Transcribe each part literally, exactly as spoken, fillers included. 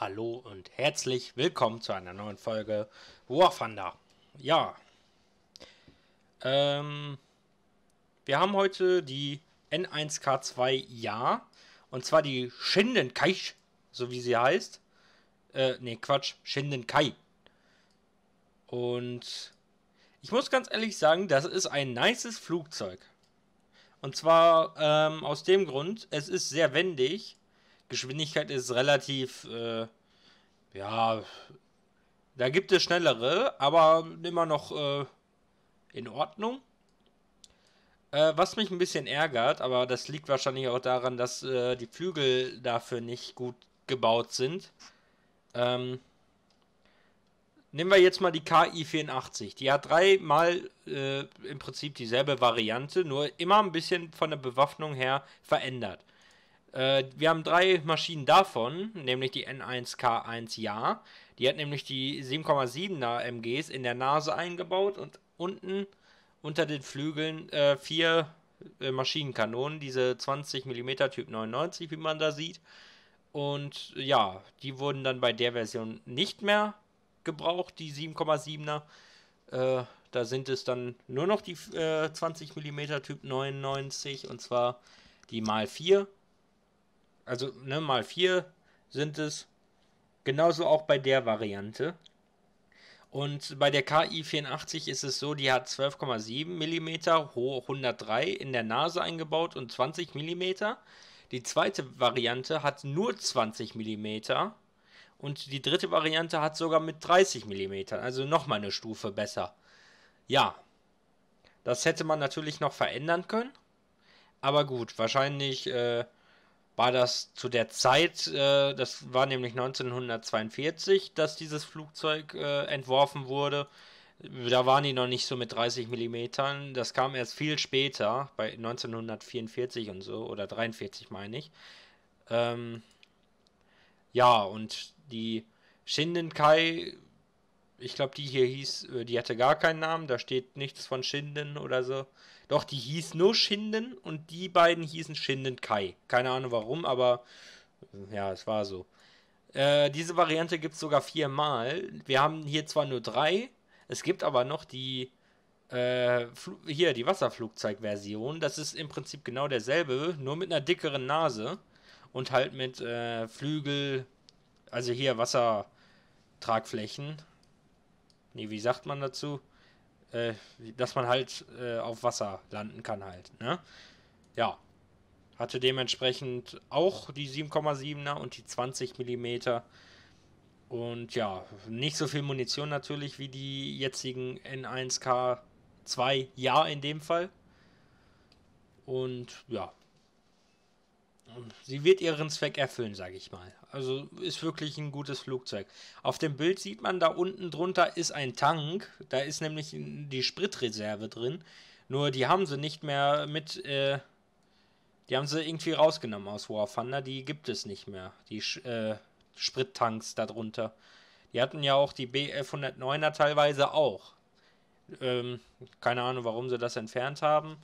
Hallo und herzlich willkommen zu einer neuen Folge War Thunder. Ja, ähm, wir haben heute die N eins K zwei, ja, und zwar die Shinden Kai, so wie sie heißt. Äh, ne, Quatsch, Shinden Kai. Und ich muss ganz ehrlich sagen, das ist ein nices Flugzeug. Und zwar ähm, aus dem Grund, es ist sehr wendig. Geschwindigkeit ist relativ, äh, ja, da gibt es schnellere, aber immer noch äh, in Ordnung. Äh, was mich ein bisschen ärgert, aber das liegt wahrscheinlich auch daran, dass äh, die Flügel dafür nicht gut gebaut sind. Ähm, nehmen wir jetzt mal die Ki vierundachtzig. Die hat dreimal äh, im Prinzip dieselbe Variante, nur immer ein bisschen von der Bewaffnung her verändert. Wir haben drei Maschinen davon, nämlich die N eins K eins, ja. Die hat nämlich die sieben Komma siebener M Gs in der Nase eingebaut und unten unter den Flügeln äh, vier äh, Maschinenkanonen, diese zwanzig Millimeter Typ neunundneunzig, wie man da sieht. Und ja, die wurden dann bei der Version nicht mehr gebraucht, die sieben Komma siebener. Äh, da sind es dann nur noch die äh, zwanzig Millimeter Typ neunundneunzig, und zwar die mal vier. Also, ne, mal vier sind es. Genauso auch bei der Variante. Und bei der Ki vierundachtzig ist es so, die hat zwölf Komma sieben Millimeter hoch hundertdrei in der Nase eingebaut und zwanzig Millimeter. Die zweite Variante hat nur zwanzig Millimeter. Und die dritte Variante hat sogar mit dreißig Millimeter. Also nochmal eine Stufe besser. Ja, das hätte man natürlich noch verändern können. Aber gut, wahrscheinlich äh, war das zu der Zeit, äh, das war nämlich neunzehnhundertzweiundvierzig, dass dieses Flugzeug äh, entworfen wurde. Da waren die noch nicht so mit dreißig Millimeter, das kam erst viel später, bei neunzehnhundertvierundvierzig und so, oder dreiundvierzig meine ich. Ähm, ja, und die Shindenkai, ich glaube die hier hieß, die hatte gar keinen Namen, da steht nichts von Shinden oder so. Doch, die hieß nur Shinden und die beiden hießen Shindenkai. Keine Ahnung warum, aber ja, es war so. Äh, diese Variante gibt es sogar viermal. Wir haben hier zwar nur drei, es gibt aber noch die, äh, hier, die Wasserflugzeugversion. Das ist im Prinzip genau derselbe, nur mit einer dickeren Nase und halt mit äh, Flügel, also hier Wassertragflächen. Nee, wie sagt man dazu? Äh, dass man halt äh, auf Wasser landen kann halt, ne? Ja. Hatte dementsprechend auch die sieben Komma siebener und die zwanzig Millimeter. Und ja, nicht so viel Munition natürlich wie die jetzigen N eins K zwei, ja, in dem Fall. Und ja. Sie wird ihren Zweck erfüllen, sage ich mal. Also ist wirklich ein gutes Flugzeug. Auf dem Bild sieht man, da unten drunter ist ein Tank. Da ist nämlich die Spritreserve drin. Nur die haben sie nicht mehr mit... Äh, die haben sie irgendwie rausgenommen aus War Thunder. Die gibt es nicht mehr. Die äh, Sprittanks da drunter. Die hatten ja auch die B F hundertneuner teilweise auch. Ähm, keine Ahnung, warum sie das entfernt haben.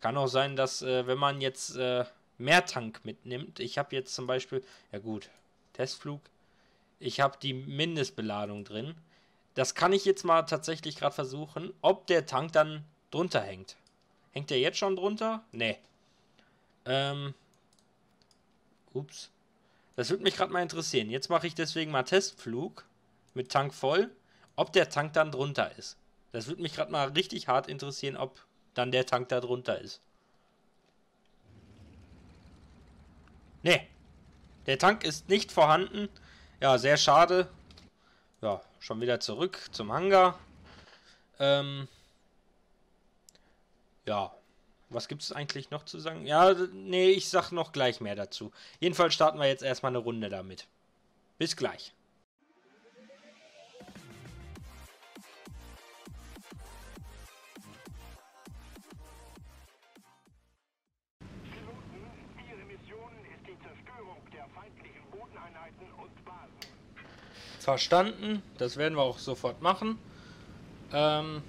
Kann auch sein, dass äh, wenn man jetzt... Äh, mehr Tank mitnimmt. Ich habe jetzt zum Beispiel, ja gut, Testflug, ich habe die Mindestbeladung drin. Das kann ich jetzt mal tatsächlich gerade versuchen, ob der Tank dann drunter hängt. Hängt der jetzt schon drunter? Nee. Ähm, ups. Das würde mich gerade mal interessieren. Jetzt mache ich deswegen mal Testflug mit Tank voll, ob der Tank dann drunter ist. Das würde mich gerade mal richtig hart interessieren, ob dann der Tank da drunter ist. Nee, der Tank ist nicht vorhanden. Ja, sehr schade. Ja, schon wieder zurück zum Hangar. Ähm, ja, was gibt es eigentlich noch zu sagen? Ja, nee, ich sag noch gleich mehr dazu. Jedenfalls starten wir jetzt erstmal eine Runde damit. Bis gleich. Verstanden, das werden wir auch sofort machen. Ähm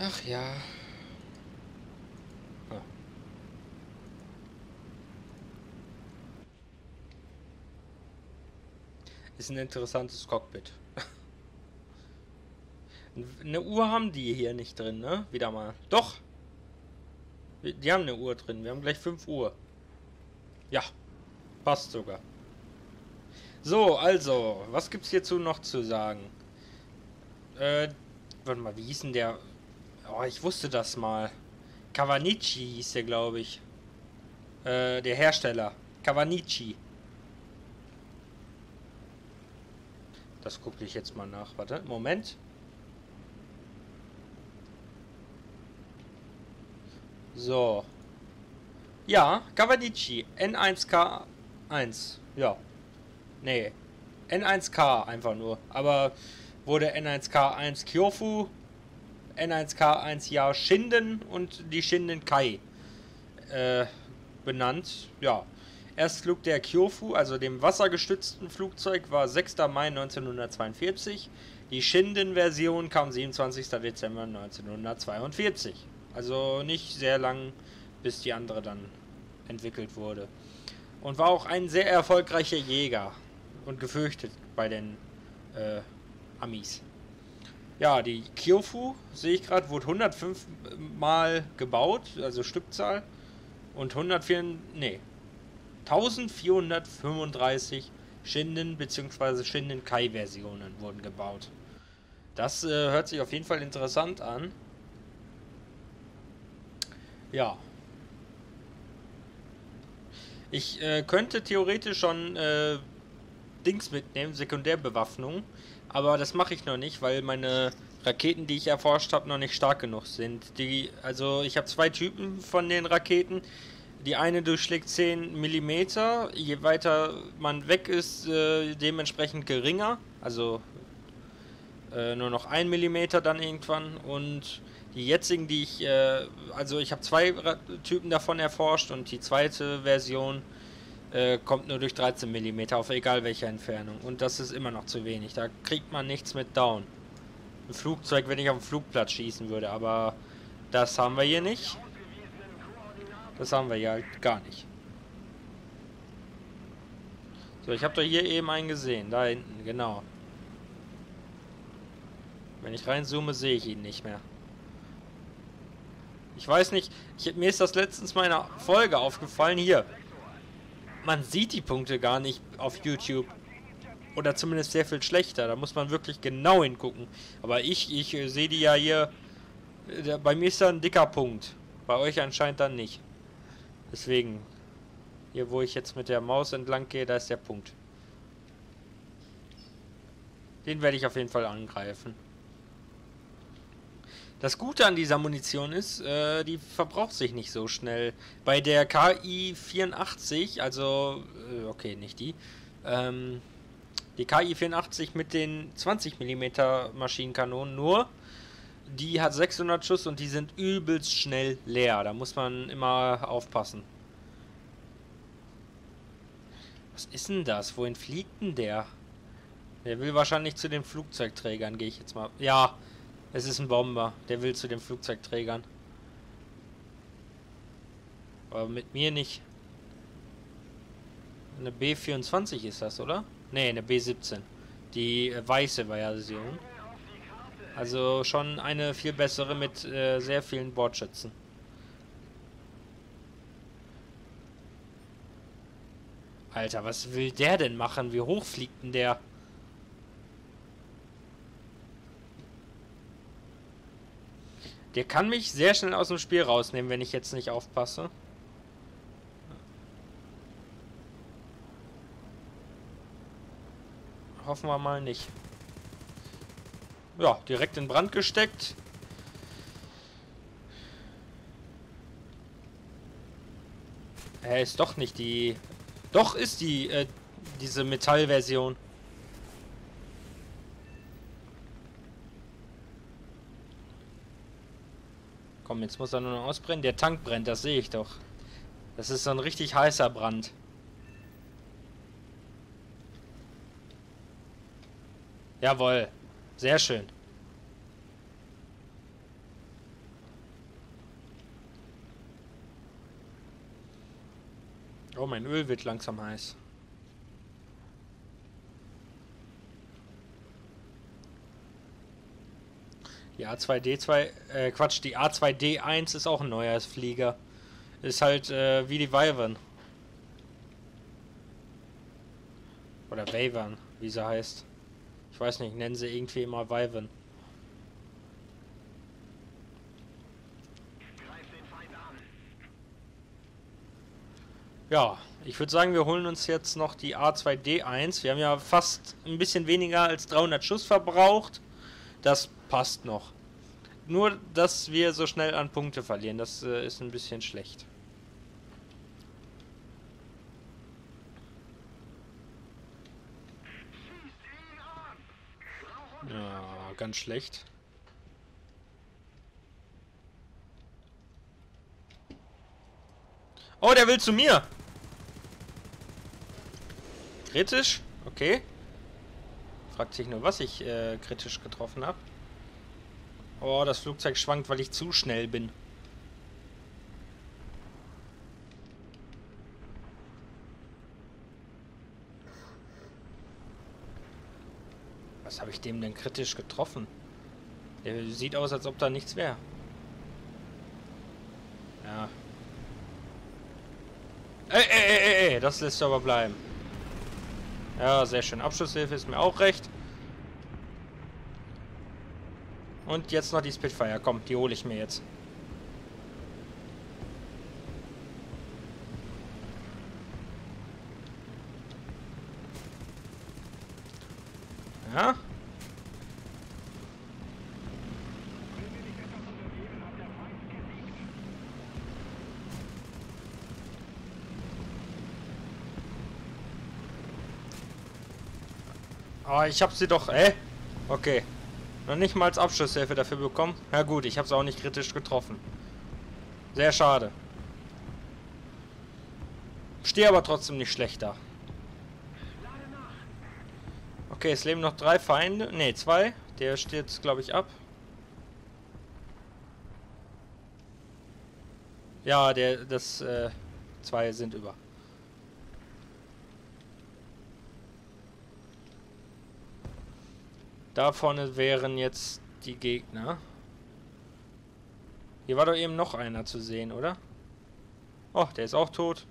Ach ja. Ah. ist ein interessantes Cockpit. Eine Uhr haben die hier nicht drin, ne? Wieder mal. Doch! Die haben eine Uhr drin. Wir haben gleich fünf Uhr. Ja. Passt sogar. So, also. Was gibt's hierzu noch zu sagen? Äh, warte mal, wie hieß denn der? Oh, ich wusste das mal. Kawanishi hieß der, glaube ich. Äh, der Hersteller. Kawanishi. Das gucke ich jetzt mal nach. Warte, Moment. So. Ja, Kawanishi. N eins K eins. Ja. Nee. N eins K einfach nur. Aber wurde N eins K eins Kyofu, N eins K eins ja Shinden und die Shinden Kai äh, benannt. Ja. Erstflug der Kyofu, also dem wassergestützten Flugzeug, war sechster Mai neunzehnhundertzweiundvierzig. Die Shinden-Version kam siebenundzwanzigster Dezember neunzehnhundertzweiundvierzig. Also nicht sehr lang, bis die andere dann entwickelt wurde. Und war auch ein sehr erfolgreicher Jäger und gefürchtet bei den äh, Amis. Ja, die Kyofu, sehe ich gerade, wurde hundertfünf Mal gebaut, also Stückzahl. Und hundertvier, nee, eintausendvierhundertfünfunddreißig Shinden bzw. Shindenkai-Versionen wurden gebaut. Das äh, hört sich auf jeden Fall interessant an. Ja. Ich äh, könnte theoretisch schon äh, Dings mitnehmen, Sekundärbewaffnung, aber das mache ich noch nicht, weil meine Raketen, die ich erforscht habe, noch nicht stark genug sind. Die, also ich habe zwei Typen von den Raketen. Die eine durchschlägt zehn Millimeter, je weiter man weg ist, äh, dementsprechend geringer, also äh, nur noch ein Millimeter dann irgendwann. Und die jetzigen, die ich, äh, also ich habe zwei Ra Typen davon erforscht, und die zweite Version äh, kommt nur durch dreizehn Millimeter, auf egal welcher Entfernung. Und das ist immer noch zu wenig, da kriegt man nichts mit down. Ein Flugzeug, wenn ich auf den Flugplatz schießen würde, aber das haben wir hier nicht. Das haben wir ja halt gar nicht. So, ich habe doch hier eben einen gesehen, da hinten, genau. Wenn ich reinzoome, sehe ich ihn nicht mehr. Ich weiß nicht, ich, mir ist das letztens mal in einer Folge aufgefallen. Hier, man sieht die Punkte gar nicht auf YouTube. Oder zumindest sehr viel schlechter. Da muss man wirklich genau hingucken. Aber ich, ich äh, sehe die ja hier. Äh, bei mir ist da ein dicker Punkt. Bei euch anscheinend dann nicht. Deswegen, hier wo ich jetzt mit der Maus entlang gehe, da ist der Punkt. Den werde ich auf jeden Fall angreifen. Das Gute an dieser Munition ist, äh, die verbraucht sich nicht so schnell. Bei der Ki vierundachtzig, also, äh, okay, nicht die, ähm, die Ki vierundachtzig mit den zwanzig Millimeter Maschinenkanonen nur, die hat sechshundert Schuss und die sind übelst schnell leer. Da muss man immer aufpassen. Was ist denn das? Wohin fliegt denn der? Der will wahrscheinlich zu den Flugzeugträgern, gehe ich jetzt mal. Ja, es ist ein Bomber. Der will zu den Flugzeugträgern. Aber mit mir nicht. Eine B vierundzwanzig ist das, oder? Ne, eine B siebzehn. Die weiße Version. Also schon eine viel bessere mit äh, sehr vielen Bordschützen. Alter, was will der denn machen? Wie hoch fliegt denn der? Der kann mich sehr schnell aus dem Spiel rausnehmen, wenn ich jetzt nicht aufpasse. Hoffen wir mal nicht. Ja, direkt in Brand gesteckt. Hä, ist doch nicht die... Doch ist die, äh, diese Metallversion. Komm, jetzt muss er nur noch ausbrennen. Der Tank brennt, das sehe ich doch. Das ist so ein richtig heißer Brand. Jawohl. Sehr schön. Oh, mein Öl wird langsam heiß. Die A zwei D zwei, äh, Quatsch, die A zwei D eins ist auch ein neuer Flieger. Ist halt äh, wie die Wyvern. Oder Wyvern, wie sie heißt. Ich weiß nicht, nennen sie irgendwie immer Wyvern. Ja, ich würde sagen, wir holen uns jetzt noch die A zwei D eins. Wir haben ja fast ein bisschen weniger als dreihundert Schuss verbraucht. Das passt noch. Nur, dass wir so schnell an Punkte verlieren, das äh, ist ein bisschen schlecht. Ja, ganz schlecht. Oh, der will zu mir! Kritisch? Okay. Fragt sich nur, was ich äh, kritisch getroffen habe. Oh, das Flugzeug schwankt, weil ich zu schnell bin. Was habe ich dem denn kritisch getroffen? Der sieht aus, als ob da nichts wäre. Ja. Ey, ey, ey, ey, das lässt aber bleiben. Ja, sehr schön. Abschlusshilfe ist mir auch recht. Und jetzt noch die Spitfire. Komm, die hole ich mir jetzt. Ja. Oh, ich hab sie doch... Hä? Okay. Noch nicht mal als Abschlusshilfe dafür bekommen. Na gut, ich habe es auch nicht kritisch getroffen. Sehr schade. Stehe aber trotzdem nicht schlecht da. Okay, es leben noch drei Feinde. Ne, zwei. Der steht, glaube ich, ab. Ja, der, das, äh, zwei sind über. Da vorne wären jetzt die Gegner. Hier war doch eben noch einer zu sehen, oder? Oh, der ist auch tot.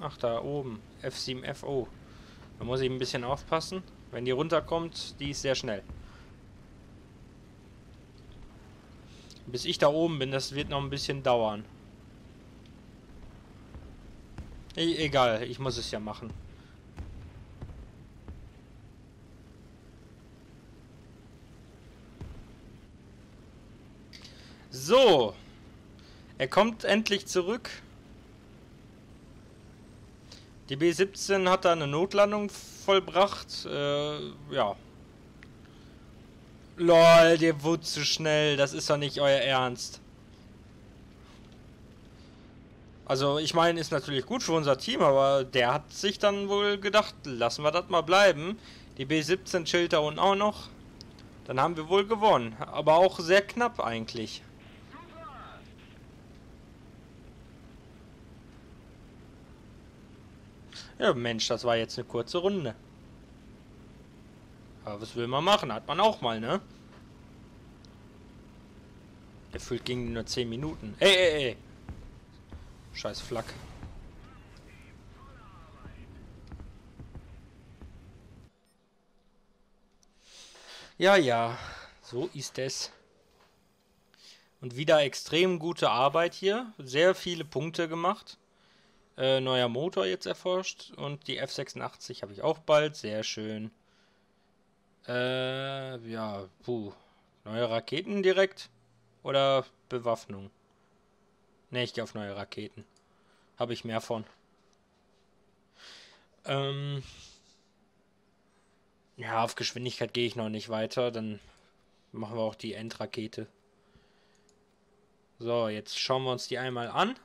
Ach, da oben. F sieben F. Oh. Da muss ich ein bisschen aufpassen. Wenn die runterkommt, die ist sehr schnell. Bis ich da oben bin, das wird noch ein bisschen dauern. E egal, ich muss es ja machen. So, er kommt endlich zurück. Die B siebzehn hat da eine Notlandung vollbracht. Äh, ja. Lol, der wurde zu schnell. Das ist doch nicht euer Ernst. Also, ich meine, ist natürlich gut für unser Team, aber der hat sich dann wohl gedacht, lassen wir das mal bleiben. Die B siebzehn chillt da unten auch noch. Dann haben wir wohl gewonnen. Aber auch sehr knapp eigentlich. Ja, Mensch, das war jetzt eine kurze Runde. Aber was will man machen? Hat man auch mal, ne? Gefühlt gingen nur zehn Minuten. Ey, ey, ey! Scheiß Flak. Ja, ja. So ist es. Und wieder extrem gute Arbeit hier. Sehr viele Punkte gemacht. Äh, neuer Motor jetzt erforscht und die F sechsundachtzig habe ich auch bald, sehr schön. Äh, ja, puh. Neue Raketen direkt oder Bewaffnung? Ne, ich gehe auf neue Raketen. Habe ich mehr von. Ähm, ja, auf Geschwindigkeit gehe ich noch nicht weiter, dann machen wir auch die Endrakete. So, jetzt schauen wir uns die einmal an.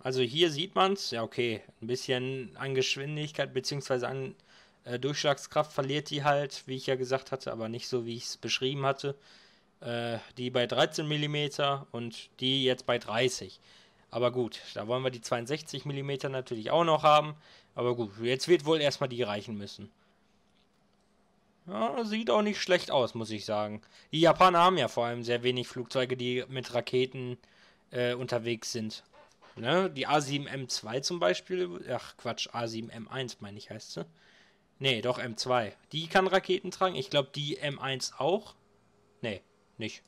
Also hier sieht man es, ja okay, ein bisschen an Geschwindigkeit bzw. an äh, Durchschlagskraft verliert die halt, wie ich ja gesagt hatte, aber nicht so, wie ich es beschrieben hatte. Äh, die bei dreizehn Millimeter und die jetzt bei dreißig. Aber gut, da wollen wir die zweiundsechzig Millimeter natürlich auch noch haben. Aber gut, jetzt wird wohl erstmal die reichen müssen. Ja, sieht auch nicht schlecht aus, muss ich sagen. Die Japaner haben ja vor allem sehr wenig Flugzeuge, die mit Raketen äh, unterwegs sind. Ne? Die A sieben M zwei zum Beispiel. Ach Quatsch, A sieben M eins meine ich, heißt sie. Ne, doch M zwei. Die kann Raketen tragen. Ich glaube, die M eins auch. Ne, nicht.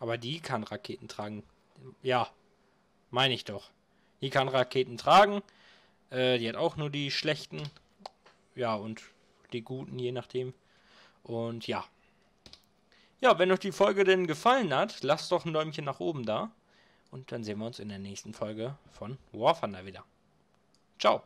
Aber die kann Raketen tragen. Ja, meine ich doch. Die kann Raketen tragen. Äh, die hat auch nur die schlechten. Ja, und die guten, je nachdem. Und ja. Ja, wenn euch die Folge denn gefallen hat, lasst doch ein Däumchen nach oben da. Und dann sehen wir uns in der nächsten Folge von War Thunder wieder. Ciao.